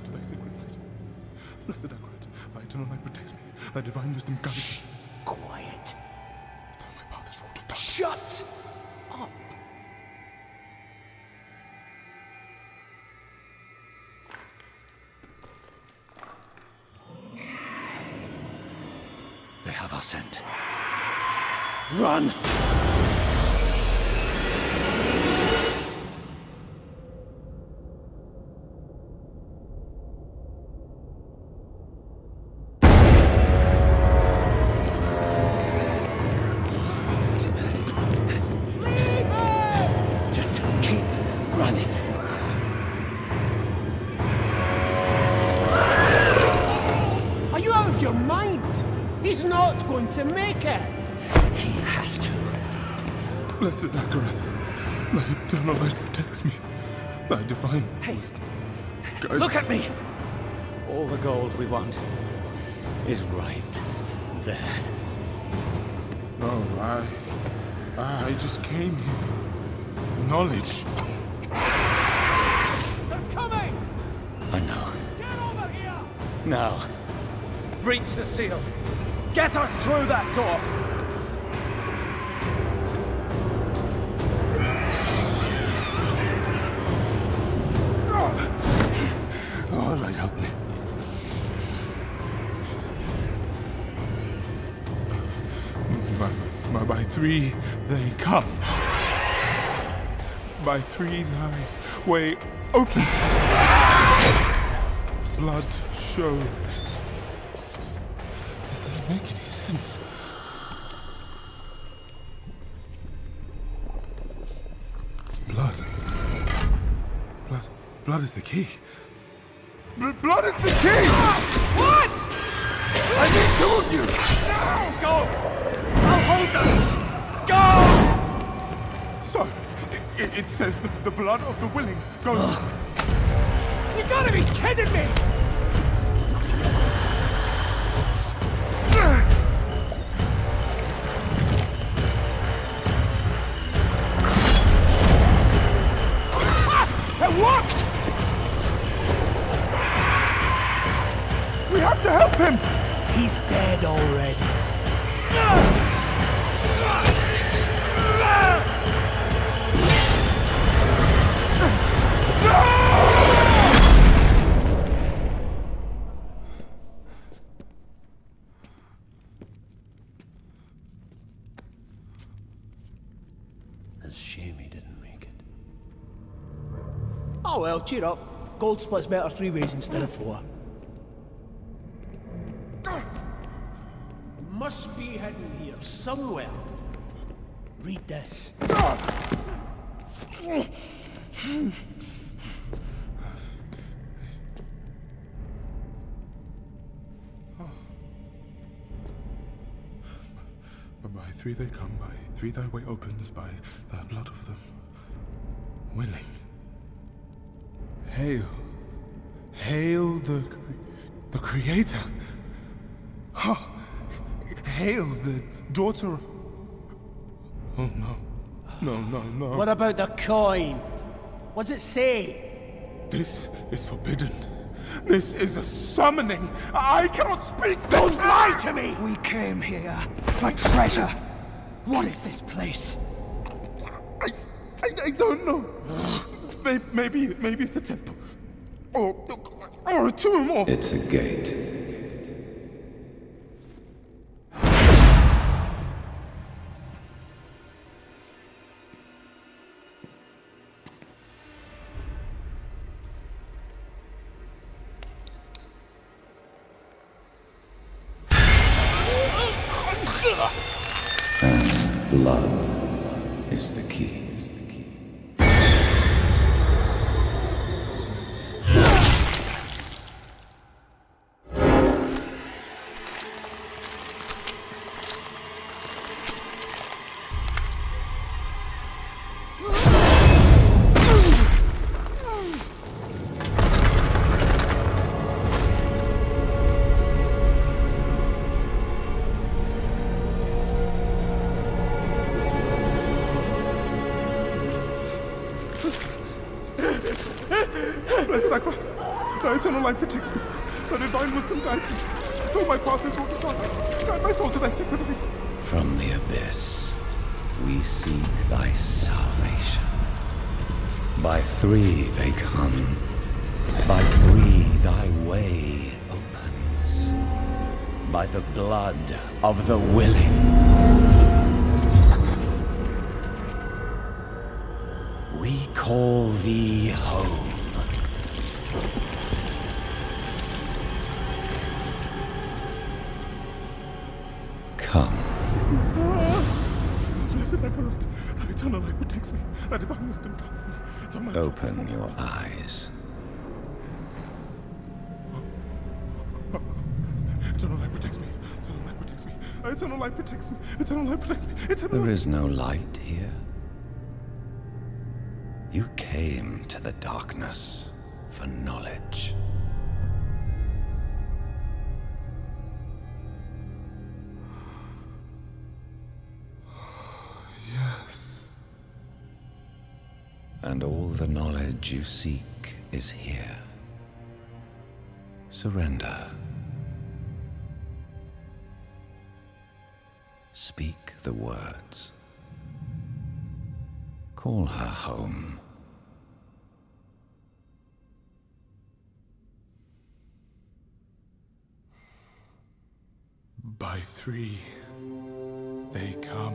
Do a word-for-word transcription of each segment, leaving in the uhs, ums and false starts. vessel to thy sacred light. Blessed Acolyte, thy eternal light protects me, thy divine wisdom guides me. Quiet. Though my path is wrought of darkness. Shut up! They have our scent. Run! Blessed Acolyte, thy eternal light protects me. Thy divine haste. Hey, look at me! All the gold we want is right there. No, I... I just came here for knowledge. They're coming! I know. Get over here! Now. Breach the seal. Get us through that door! Three they come. By three thy way opens. Blood showed. This doesn't make any sense. Blood. Blood. Blood is the key. B blood is the key! What? I need two of you! No! Go! I'll hold them! Go! So, it, it says the, the blood of the willing goes... You gotta be kidding me! Ah, it worked! We have to help him! He's dead already. Ah! Well, cheer up. Gold splits better three ways instead of four. Must be hidden here somewhere. Read this. By three they come, by three thy way opens, by the blood of them willing. Hail, hail the, the Creator, oh, hail the daughter of, oh no, no, no, no. What about the coin? What's it say? This is forbidden. This is a summoning. I cannot speak this. Don't lie to me! We came here for treasure. What is this place? I, I, I don't know. Maybe, maybe it's a temple, or, or a tomb, or... It's a gate. And blood is the key. Blessed Acolyte! Thy eternal light protects me. Thy divine wisdom guides me. Though my path is wrought with darkness, guide my soul to thy sacred place. From the abyss, we seek thy salvation. By three they come. By three thy way opens. By the blood of the willing. We call thee home. Come. Ah, blessed Eberard, thy eternal light protects me, thy divine wisdom guides me. Open your eyes. Eternal light protects me. Eternal light protects me. Eternal light protects me. Eternal light protects me. Eternal there is no light here. You came to the darkness for knowledge. Yes. And all the knowledge you seek is here. Surrender. Speak the words. Call her home. By three, they come.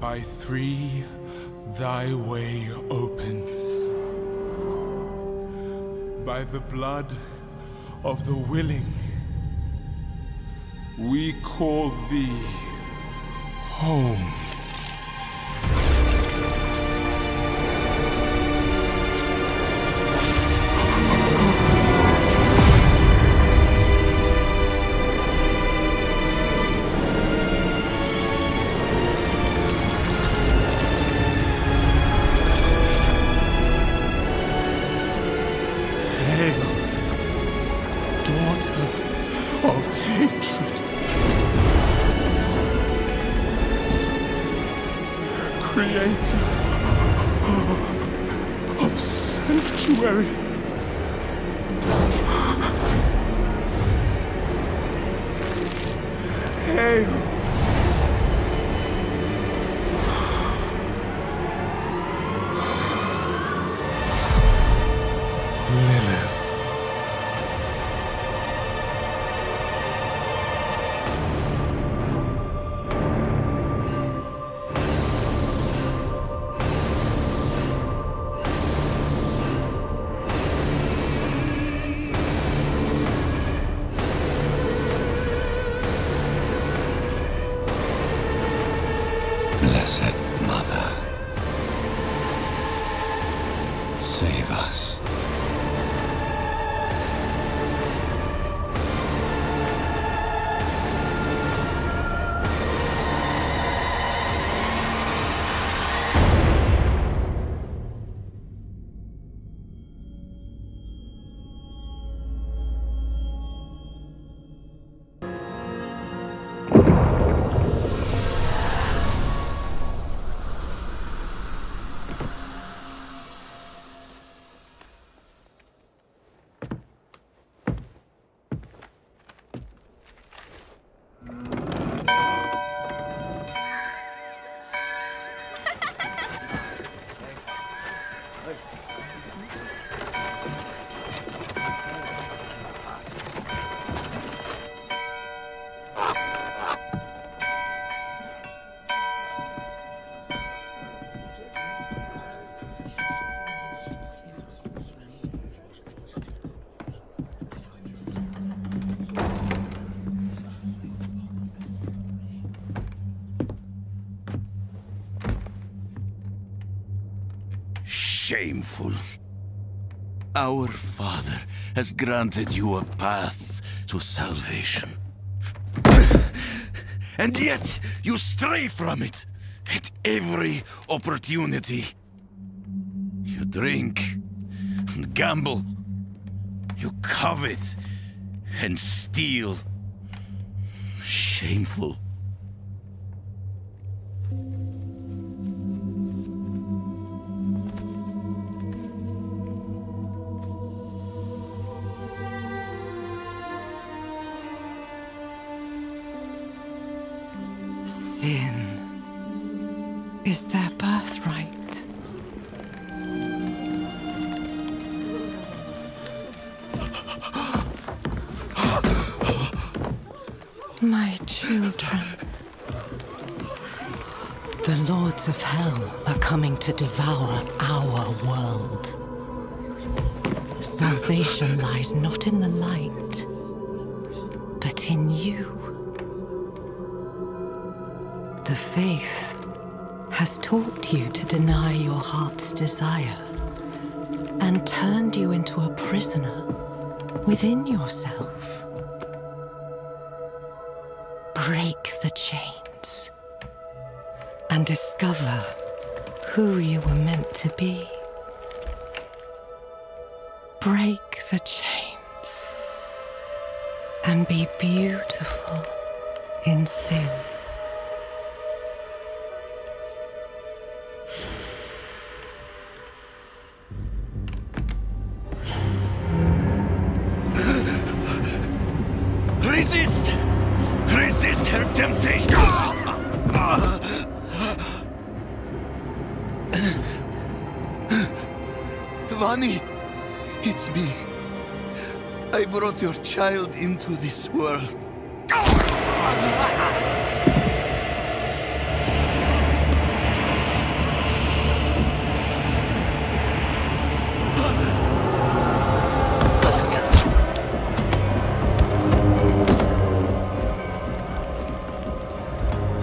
By three, thy way opens. By the blood of the willing, we call thee home. Creator of Sanctuary. Hail! Lilith. Blessed Mother, save us. Shameful. Our Father has granted you a path to salvation. And yet, you stray from it at every opportunity. You drink and gamble. You covet and steal. Shameful. Sin is their birthright. My children, the lords of hell are coming to devour our world. Salvation lies not in the light, but in you. The faith has taught you to deny your heart's desire and turned you into a prisoner within yourself. Break the chains and discover who you were meant to be. Break the chains and be beautiful in sin. It's me. I brought your child into this world.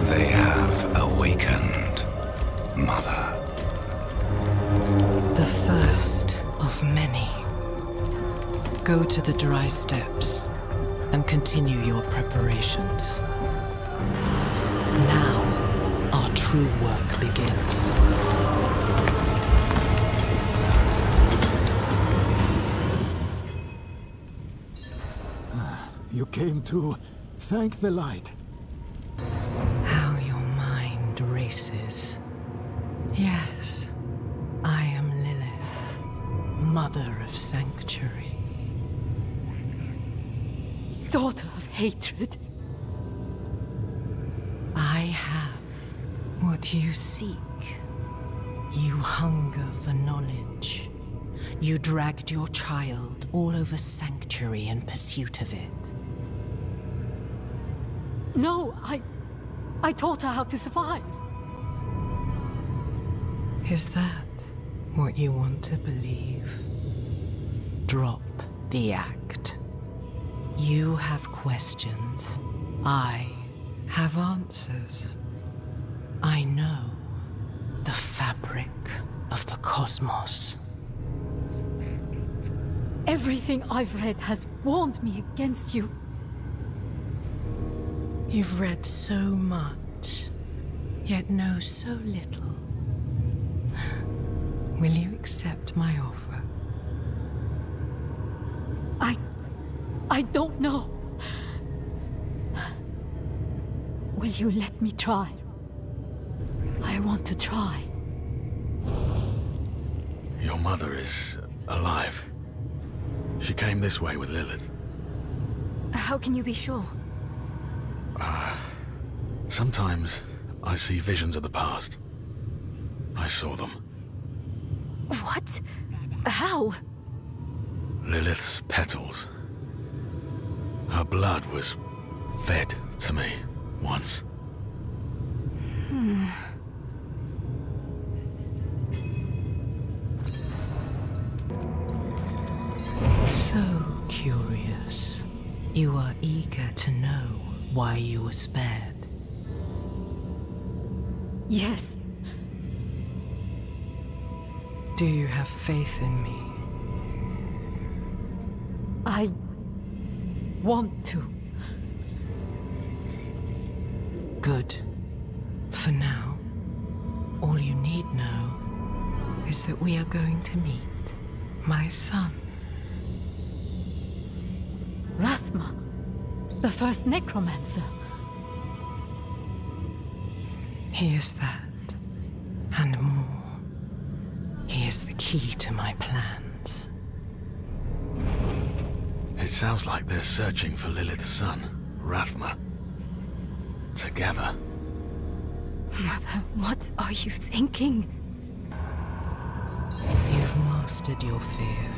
They have awakened, Mother. The first of many. Go to the dry steps and continue your preparations. Now, our true work begins. You came to thank the light. How your mind races. Yes, I am Lilith, Mother of Sanctuary. Daughter of hatred. I have what you seek. You hunger for knowledge. You dragged your child all over Sanctuary in pursuit of it. No, I... I taught her how to survive. Is that what you want to believe? Drop the act. You have questions. I have answers. I know the fabric of the cosmos. Everything I've read has warned me against you. You've read so much, yet know so little. Will you accept my offer? I... I don't know. Will you let me try? I want to try. Your mother is alive. She came this way with Lilith. How can you be sure? Uh, sometimes I see visions of the past. I saw them. What? How? Lilith's petals. Her blood was fed to me once. Hmm. So curious. You are eager to know why you were spared. Yes. Do you have faith in me? I... want to. Good. For now, all you need know is that we are going to meet my son. Rathma, the first necromancer. He is that, and more. He is the key to my plans. It sounds like they're searching for Lilith's son, Rathma. Together. Mother, what are you thinking? You've mastered your fear,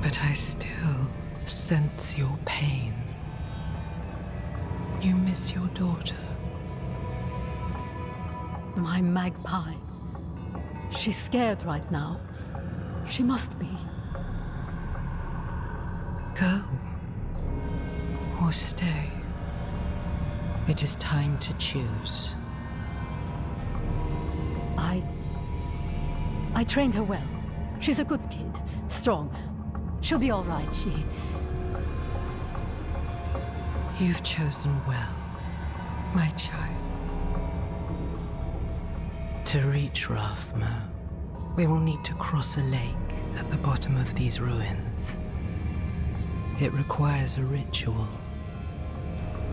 but I still sense your pain. You miss your daughter. My magpie. She's scared right now. She must be. Go. Or stay. It is time to choose. I... I trained her well. She's a good kid. Strong. She'll be all right, she... You've chosen well, my child. To reach Rathma, we will need to cross a lake at the bottom of these ruins. It requires a ritual.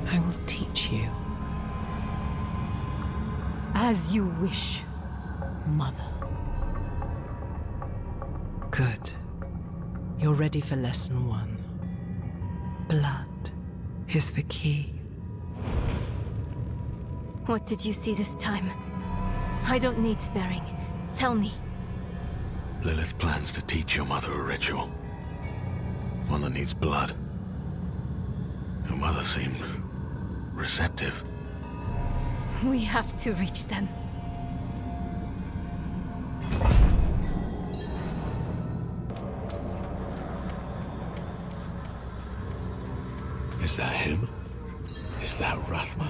I will teach you. As you wish, Mother. Good. You're ready for lesson one. Blood is the key. What did you see this time? I don't need sparing. Tell me. Lilith plans to teach your mother a ritual. One that needs blood. Your mother seemed receptive. We have to reach them. Is that him? Is that Rathma?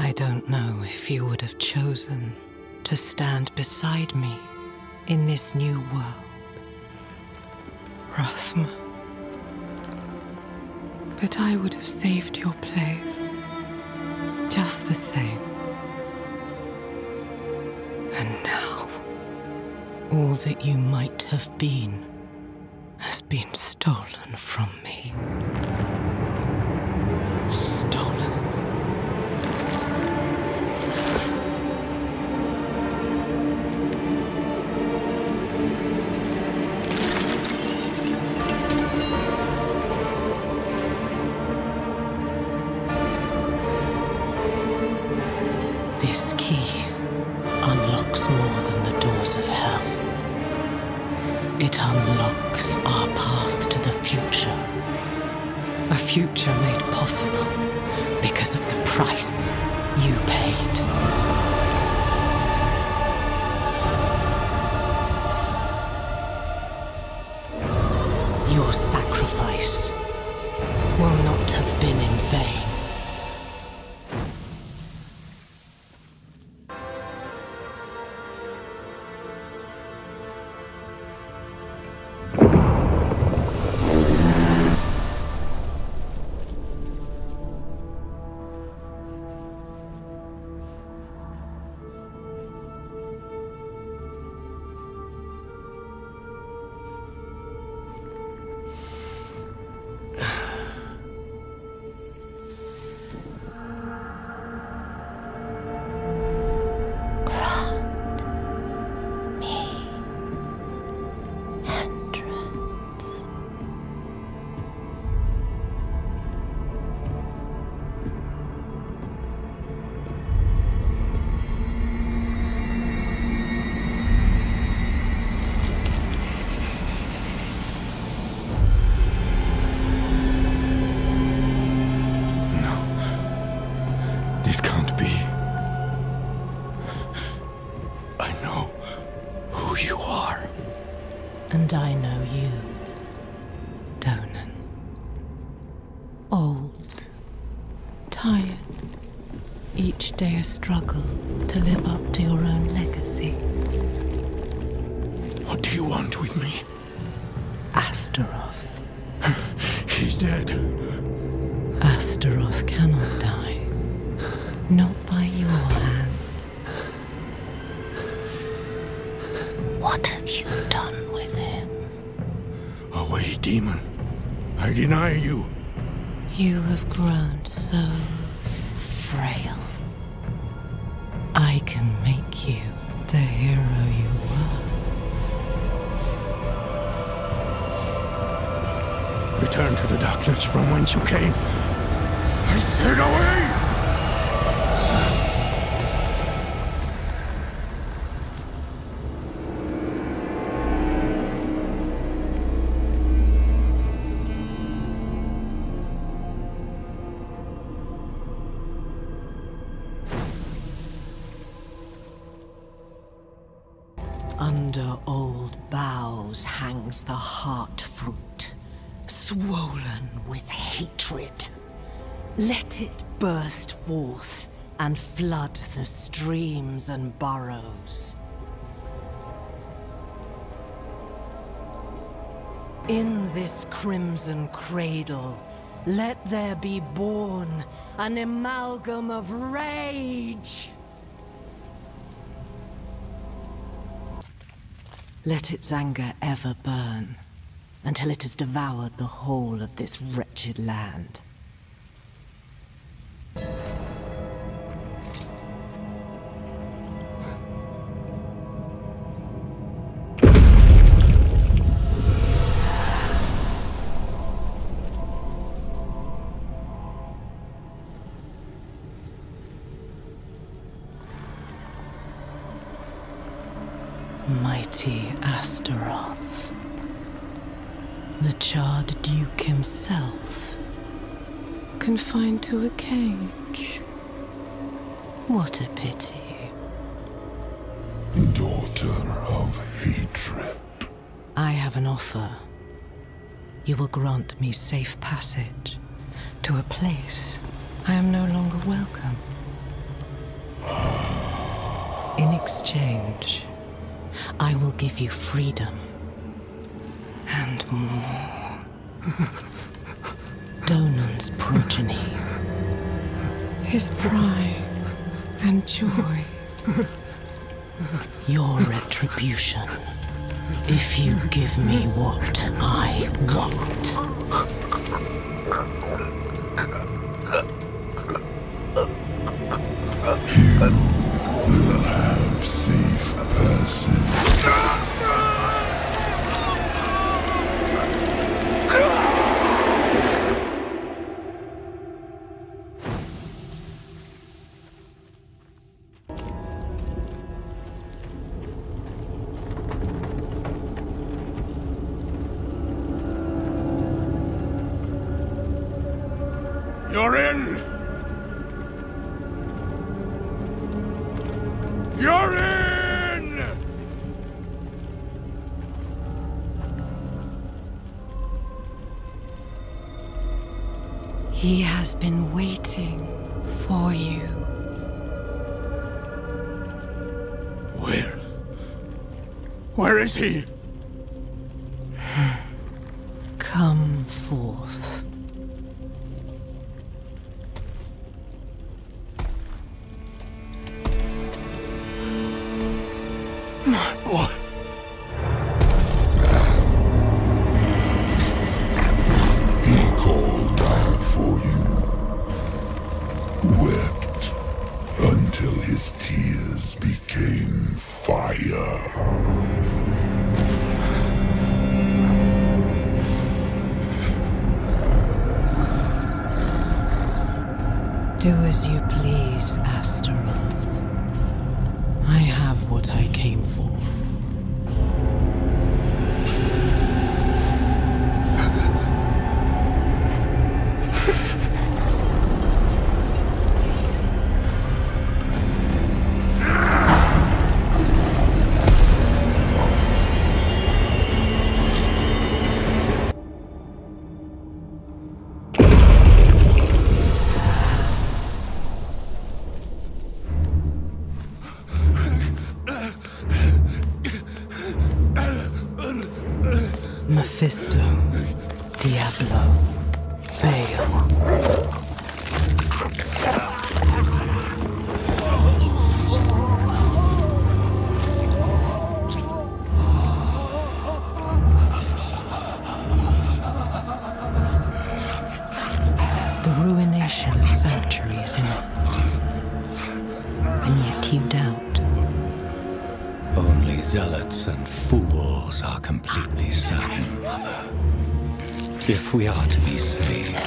I don't know if you would have chosen to stand beside me in this new world, Rathma. But I would have saved your place, just the same. And now, all that you might have been has been stolen from me. Stolen. This key unlocks more than the doors of hell. It unlocks our path to the future. A future made possible because of the price you paid. And I know you, Donan. Old, tired, each day a struggle to live up to your own legacy. What do you want with me? Astaroth. She's dead. Astaroth cannot die. Not by your hand. What have you done with him? Away, demon. I deny you. You have grown so frail. I can make you the hero you were. Return to the darkness from whence you came. I said away! Under old boughs hangs the heart fruit, swollen with hatred. Let it burst forth and flood the streams and burrows. In this crimson cradle, let there be born an amalgam of rage. Let its anger ever burn, until it has devoured the whole of this wretched land. Mighty Astaroth, the charred Duke himself, confined to a cage. What a pity. Daughter of Hatred. I have an offer. You will grant me safe passage to a place I am no longer welcome. In exchange, I will give you freedom, and more. Donan's progeny, his pride and joy, your retribution, if you give me what I want. You're in! You're in! He has been waiting for you. Where? Where is he? Come forth. My boy. He called out for you, wept until his tears became fire. Do as you please, Astaroth. I have what I came for. Mephisto, Diablo, Bale. Of Sanctuary is in it, and yet you doubt. Only zealots and fools are completely certain, Mother. If we are to be saved,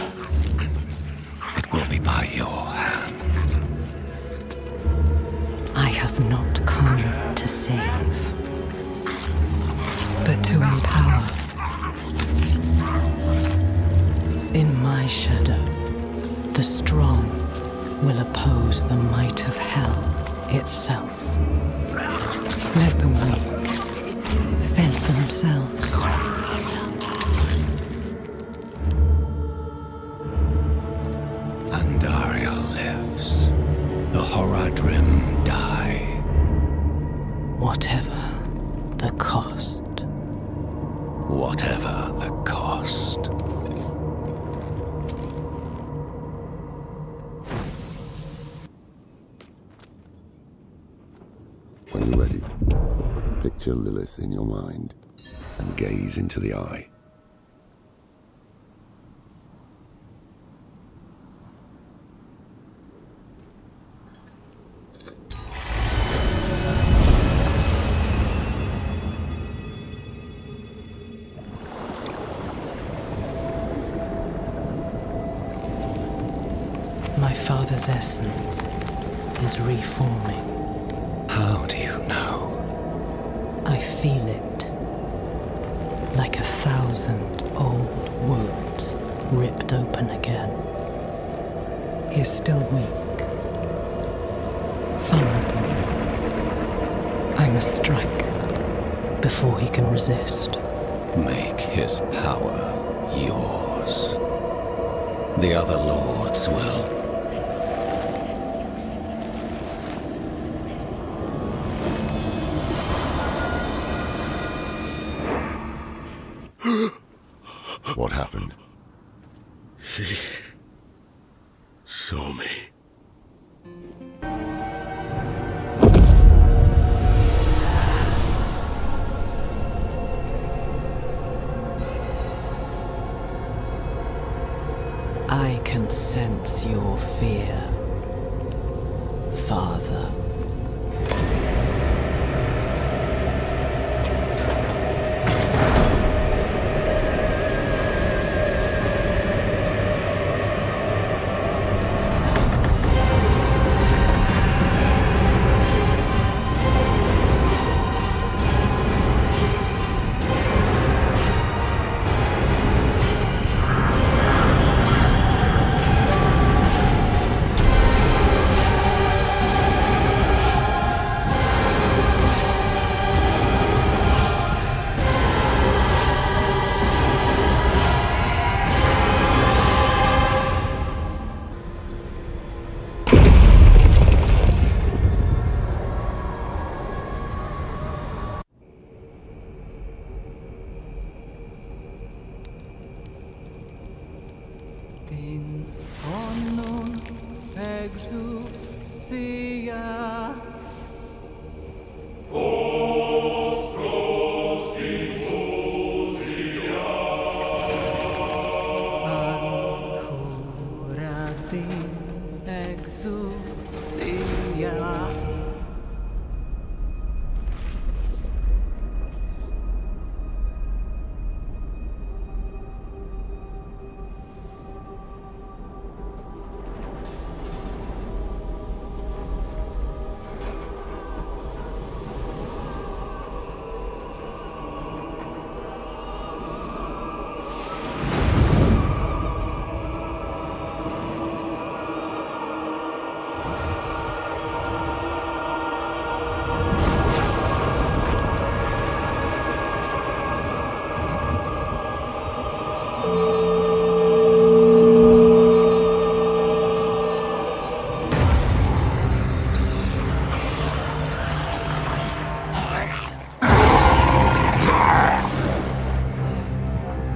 it will be by your hand. I have not come to save, but to empower. In my shadow, the strong will oppose the might of hell itself. Let the weak fend for themselves. Andaria lives. The Horadrim die. Whatever the cost. Whatever the cost. When you're ready, picture Lilith in your mind and gaze into the eye. My father's essence is reforming. How do you know? I feel it, like a thousand old wounds ripped open again. He's still weak, vulnerable. I must strike before he can resist. Make his power yours. The other lords will. What happened? She saw me. I can sense your fear, Father.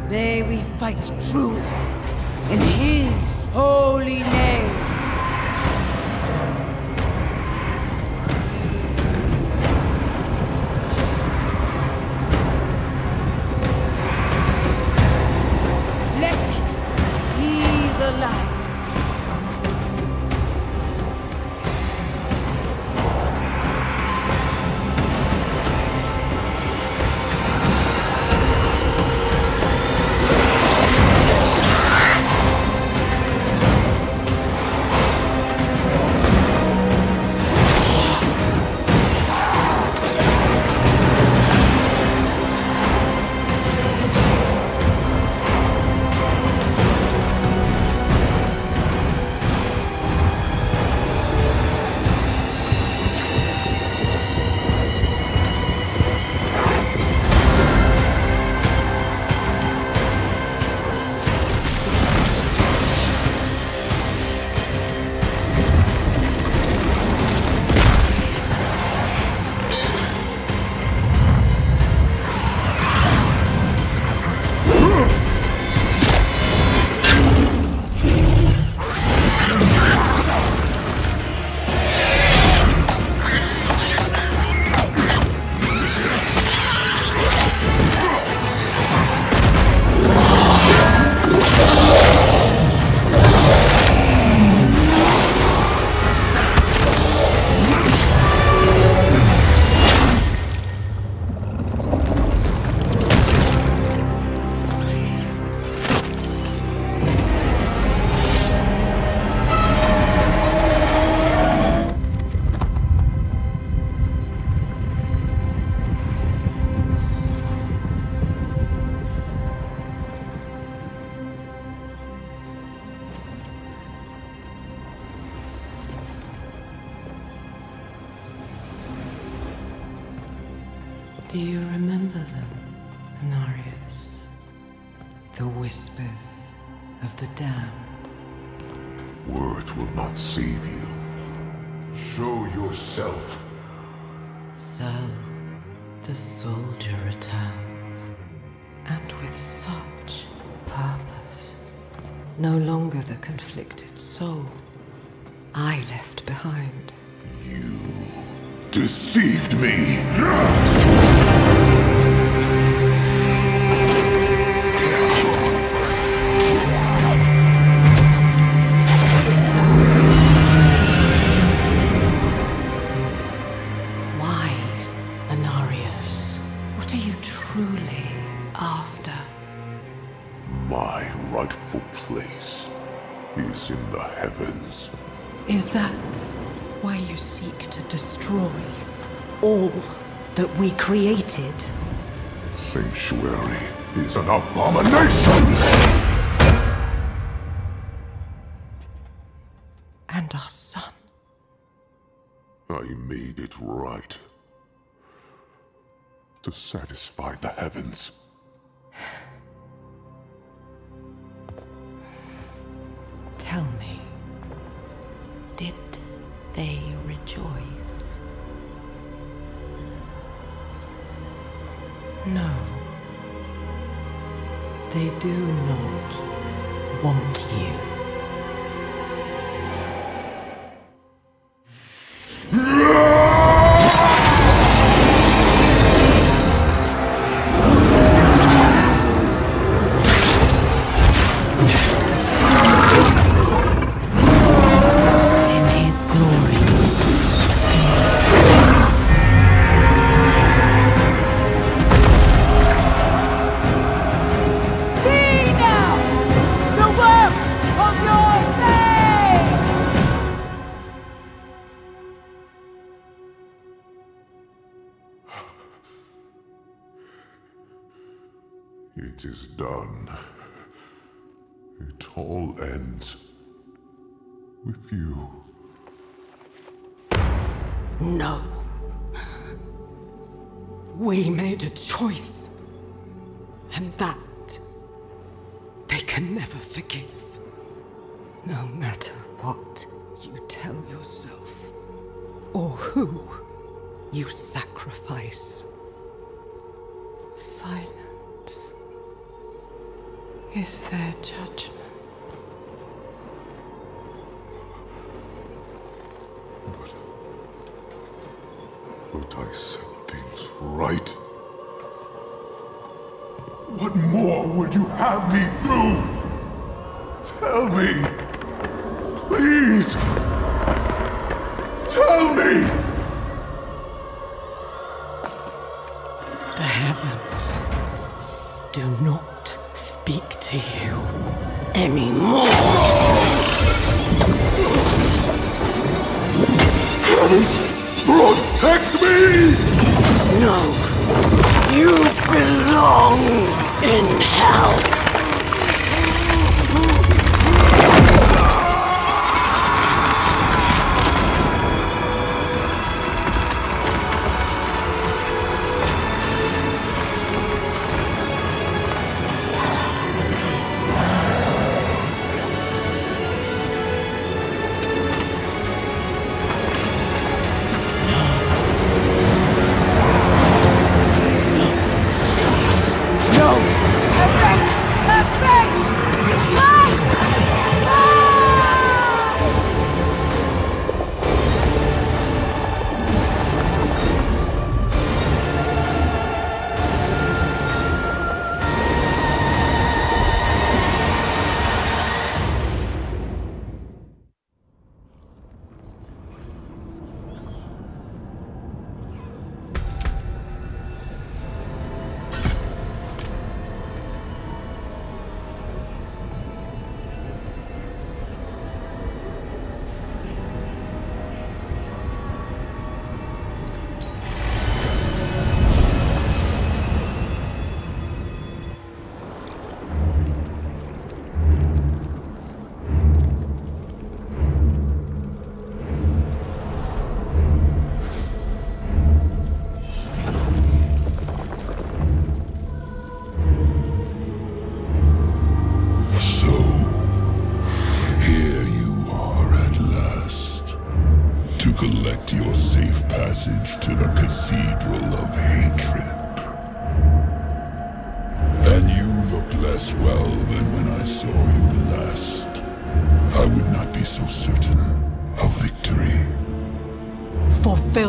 May we fight true in His holy name. Do you remember them, Inarius? The whispers of the damned. Words will not save you. Show yourself. So, the soldier returns, and with such purpose. No longer the conflicted soul I left behind. You deceived me! Is that why you seek to destroy all that we created? Sanctuary is an abomination! And our son. I made it right. To satisfy the heavens. Tell me. Did they rejoice? No. They do not want you. It is done. It all ends with you. No. We made a choice, and that they can never forgive. No matter what you tell yourself, or who you sacrifice. Silence. is their judgment. But don't I set things right? What more would you have me do? Tell me! Please! Tell me! Do not speak to you anymore. Heavens, protect me! No, you belong in hell.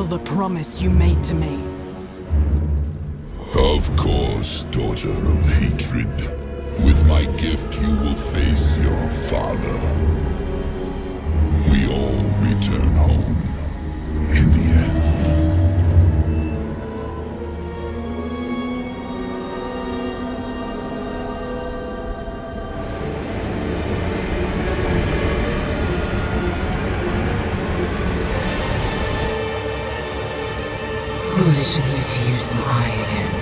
The promise you made to me. Of course, daughter of hatred. With my gift, you will face your father. We all return home in the to use the eye again.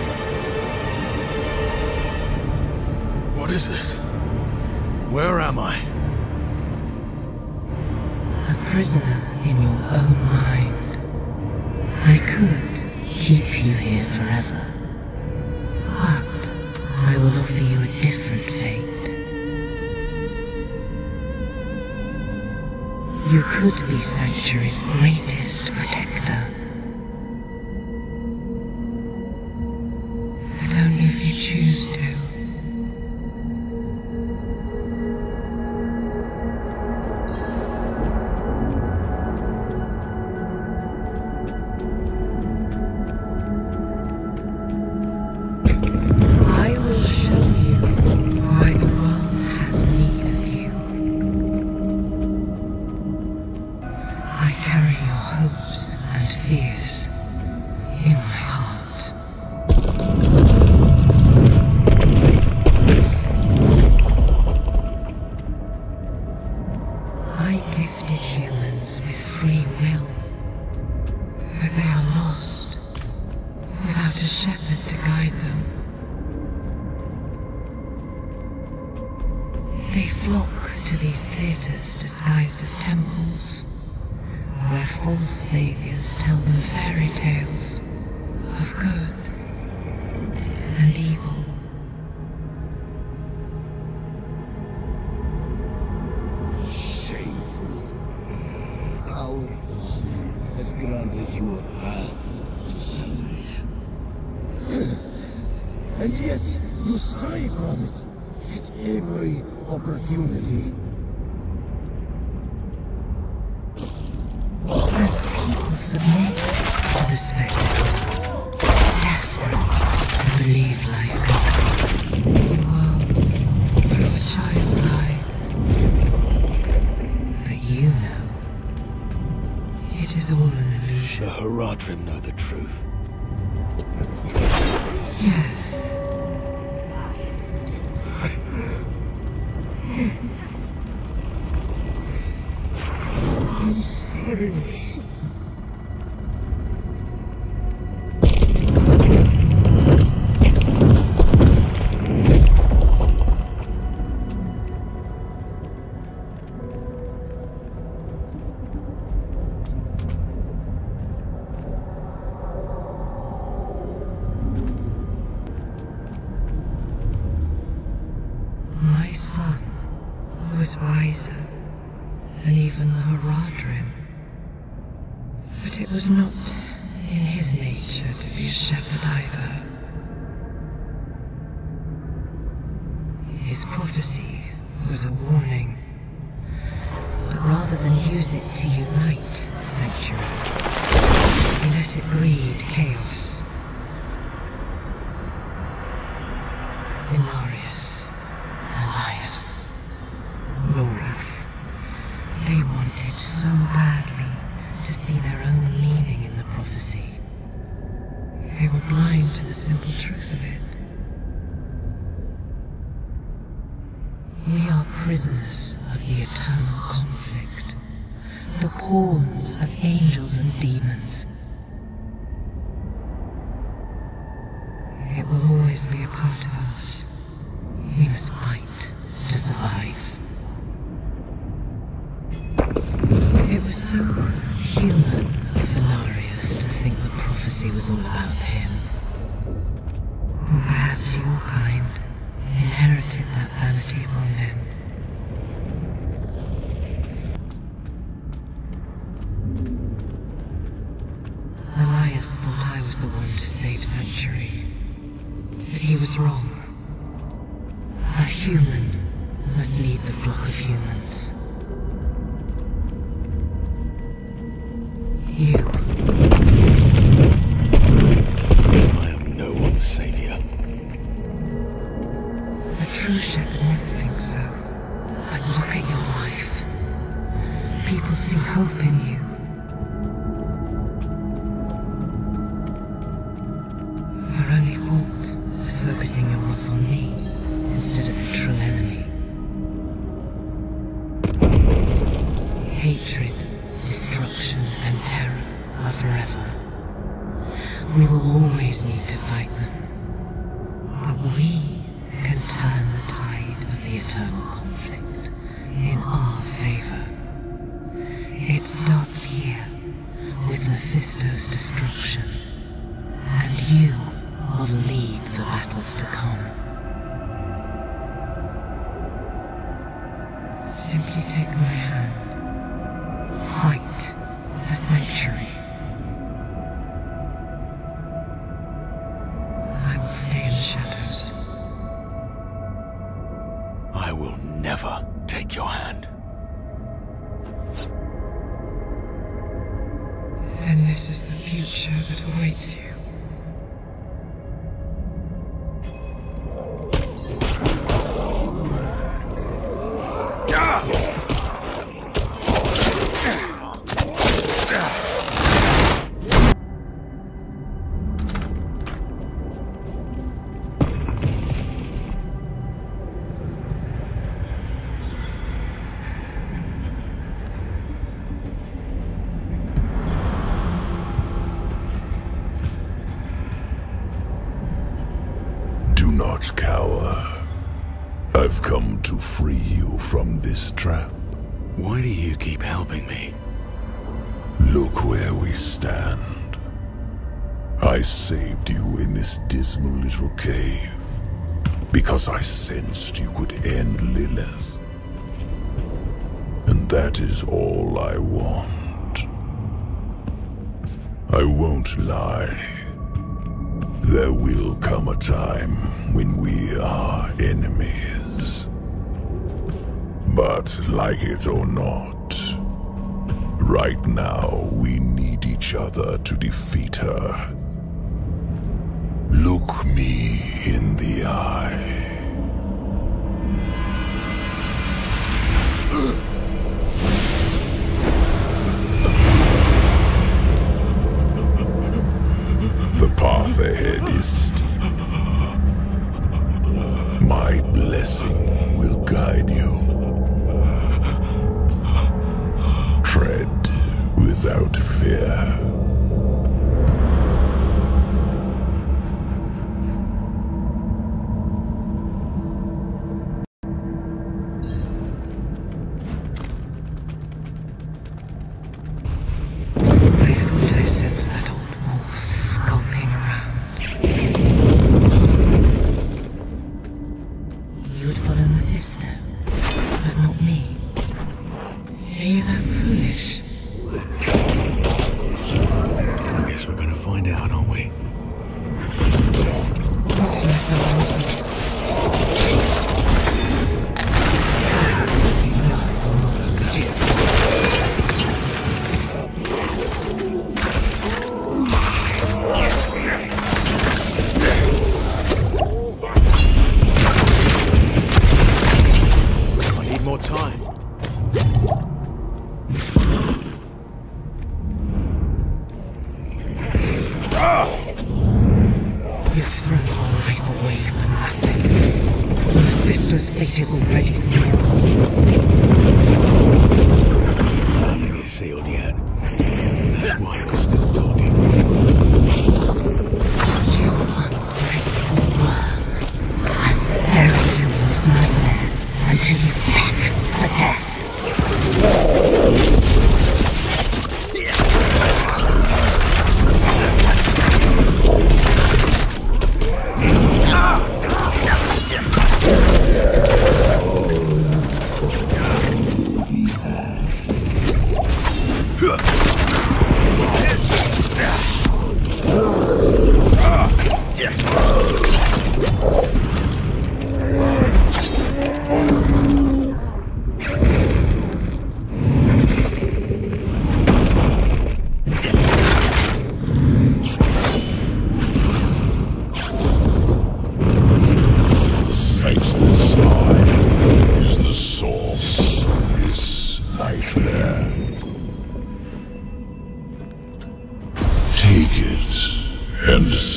What is this? Where am I? A prisoner in your own mind. I could keep you here forever, but I will offer you a different fate. You could be Sanctuary's greatest protector. Choose to. I will show you why the world has need of you. I carry your hopes and fears in my heart. They flock to these theaters disguised as temples, where false saviors tell them fairy tales of good and evil. Shameful. Our Father has granted you a path to salvation. And yet, you stray from it. at every opportunity. People submit to the spectacle, desperate to believe life can be well through a child's eyes. But you know, it is all an illusion. The Haradrim know the truth. Yes. I'm sorry. Inarius, Elias, Lilith. They wanted so badly to see their own meaning in the prophecy. They were blind to the simple truth of it. We are prisoners of the eternal conflict, the pawns of angels and demons. It will always be a part of us. We must fight to survive. It was so human of Inarius to think the prophecy was all about him. Or perhaps your kind inherited that vanity from him. Elias thought I was the one to save Sanctuary. But he was wrong. A human must lead the flock of humans. You. I am no one's savior. A true shepherd never thinks so. But look at your life. People see hope in you. Focusing your wrath on me instead of the true enemy. Hatred, destruction, and terror are forever. We will always need to fight them. But we can turn the tide of the eternal conflict in our favor. It starts here, with Mephisto's destruction, and you will lead the battles to come. Simply take my hand. Fight the Sanctuary. I will stay in the shadows. I will never take your hand. Then this is the future that awaits you. To free you from this trap. Why do you keep helping me? Look where we stand. I saved you in this dismal little cave because I sensed you could end Lilith. And that is all I want. I won't lie. There will come a time when we are enemies. But like it or not, right now we need each other to defeat her. Look me in the eye. The path ahead is steep. My blessing will guide you. Tread without fear.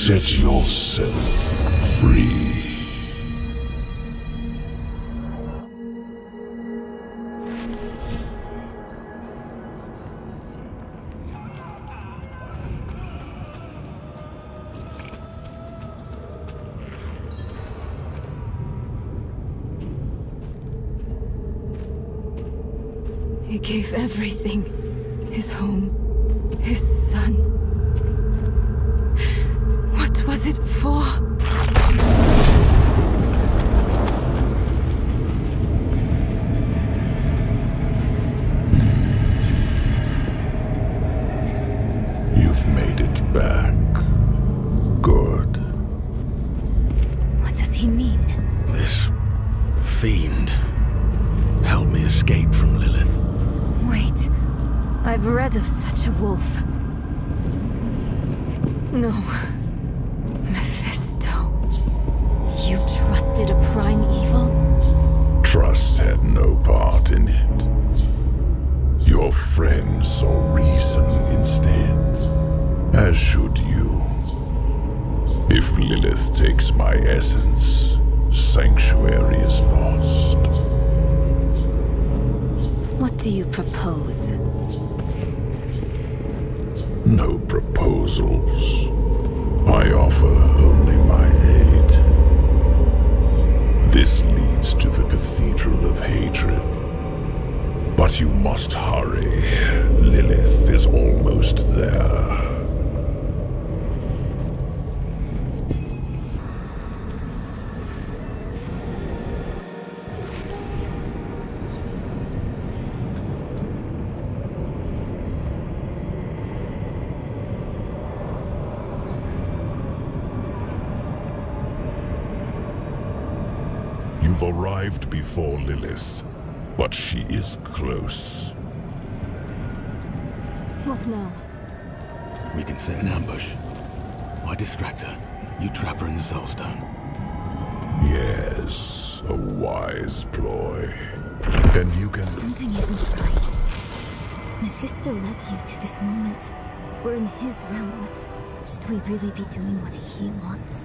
Set yourself free. He gave everything, his home, his son. What was it for? You've made it back. Good. What does he mean? This fiend helped me escape from Lilith. Wait, I've read of such a wolf. No. Did a prime evil? Trust had no part in it. Your friend saw reason instead, as should you. If Lilith takes my essence, Sanctuary is lost. What do you propose? No proposals. I offer only my aid. This leads to the Cathedral of Hatred. But you must hurry. Lilith is almost there. Arrived before Lilith. but she is close. What now? We can set an ambush. I distract her. You trap her in the Soul Stone. Yes, a wise ploy. And you can... Something isn't right. Mephisto led you to this moment. We're in his realm. Should we really be doing what he wants?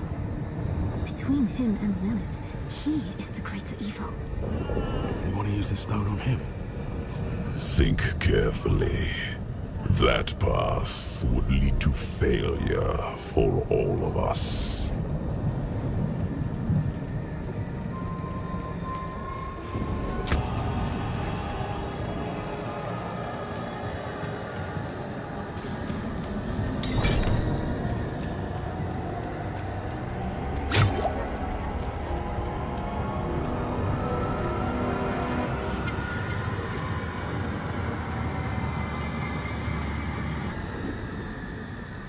Between him and Lilith, he is the greater evil. You want to use the stone on him? Think carefully. That path would lead to failure for all of us.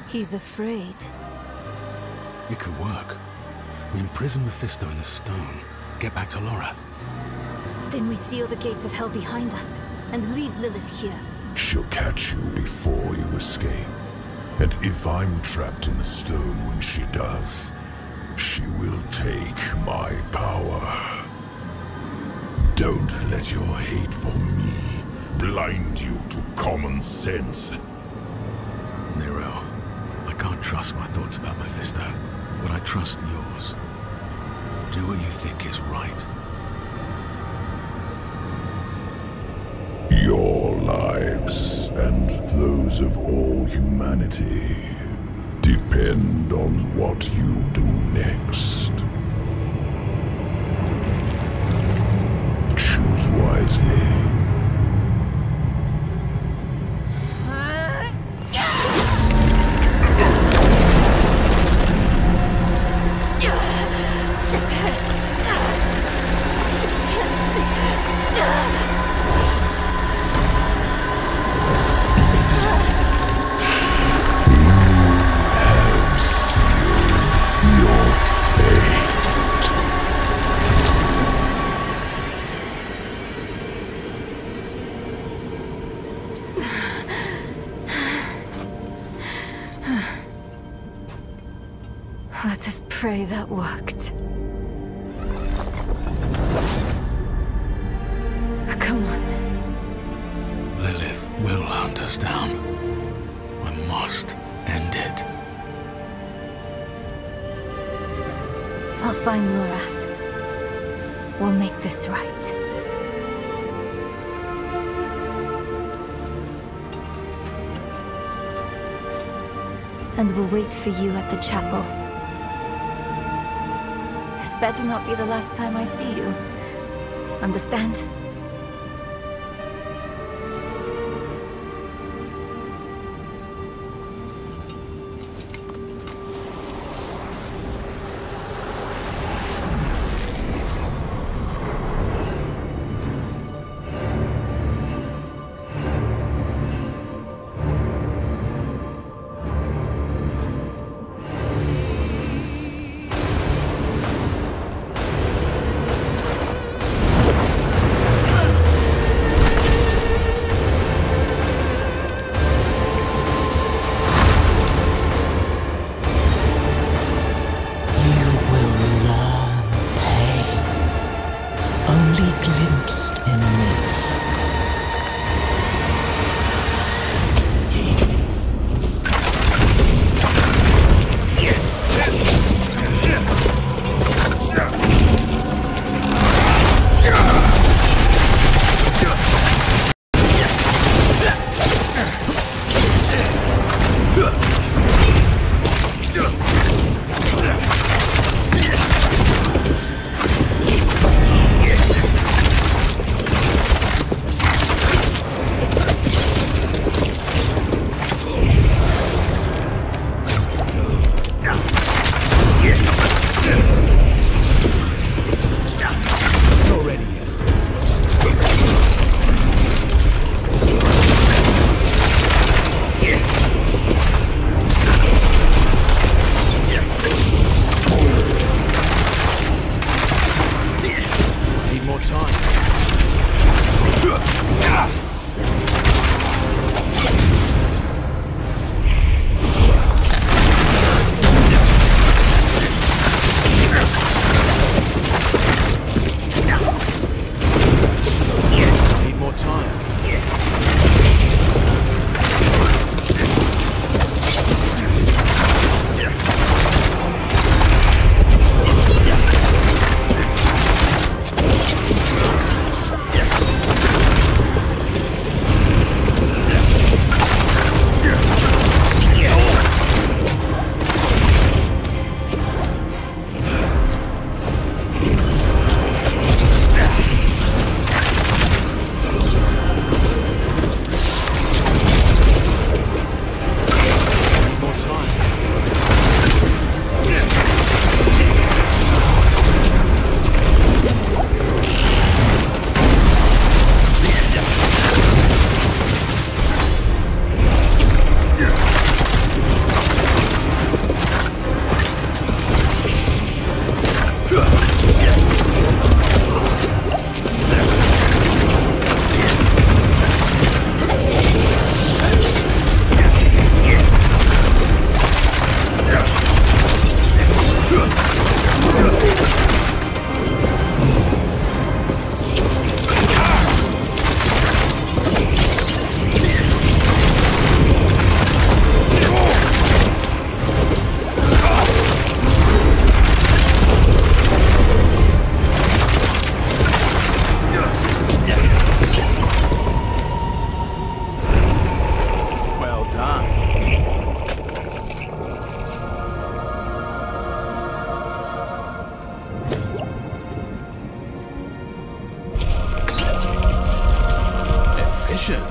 He's afraid. It could work. We imprison Mephisto in the stone, get back to Lorath. Then we seal the gates of hell behind us, and leave Lilith here. She'll catch you before you escape. And if I'm trapped in the stone when she does, she will take my power. Don't let your hate for me blind you to common sense. Nero. I can't trust my thoughts about Mephisto, but I trust yours. Do what you think is right. Your lives, and those of all humanity, depend on what you do next. Choose wisely. Let us pray that worked. Come on. Lilith will hunt us down. I must end it. I'll find Lorath. We'll make this right. And we'll wait for you at the chapel. This better not be the last time I see you. Understand? More time. mission.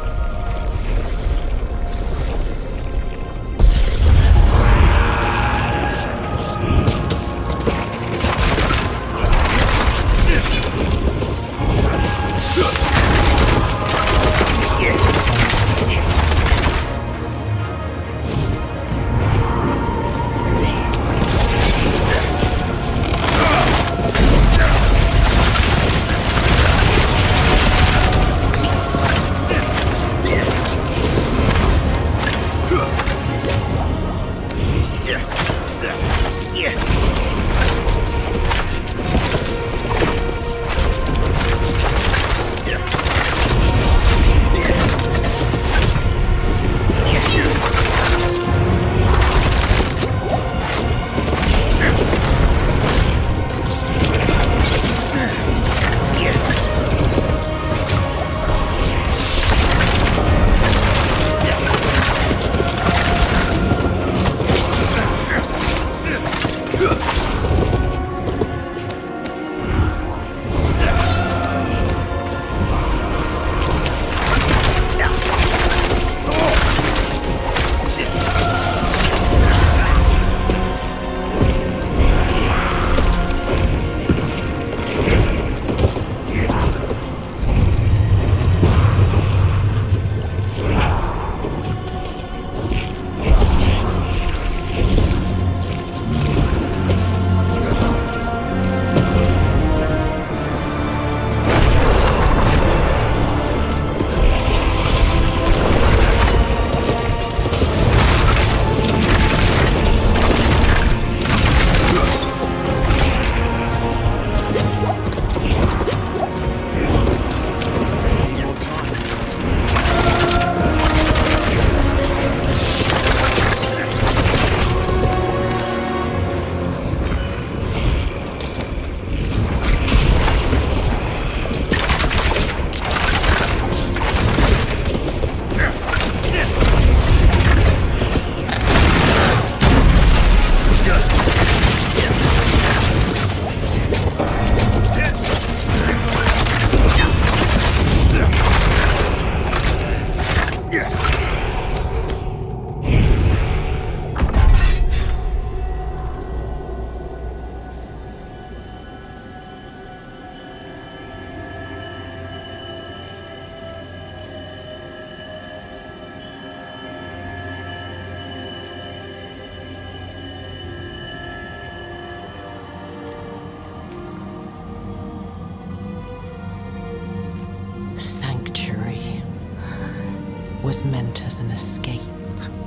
Was meant as an escape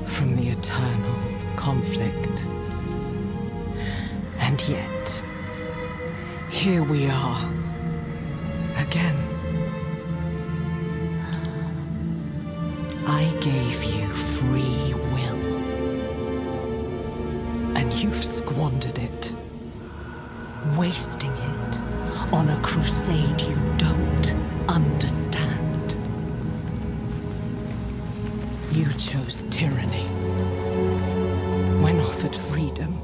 from the eternal conflict. And yet, here we are, again. I gave you free will, and you've squandered it, wasting it on a crusade you don't understand. You chose tyranny when offered freedom.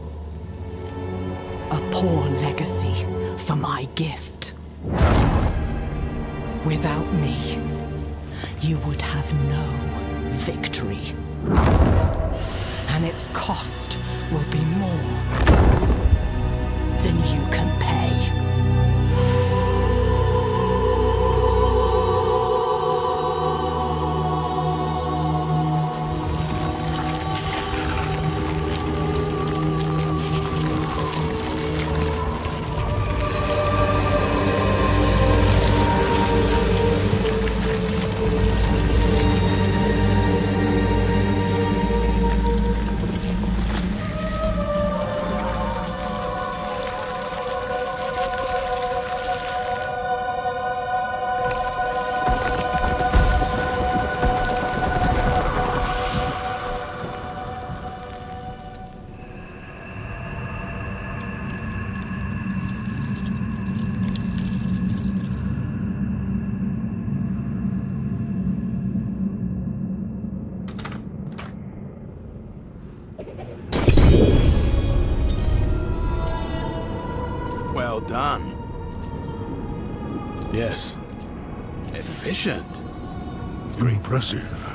A poor legacy for my gift. Without me, you would have no victory. And its cost will be more than you can pay. Well done. Yes. Efficient. Impressive.